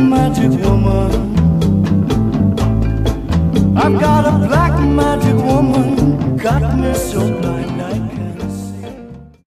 magic woman. I've got a black magic woman.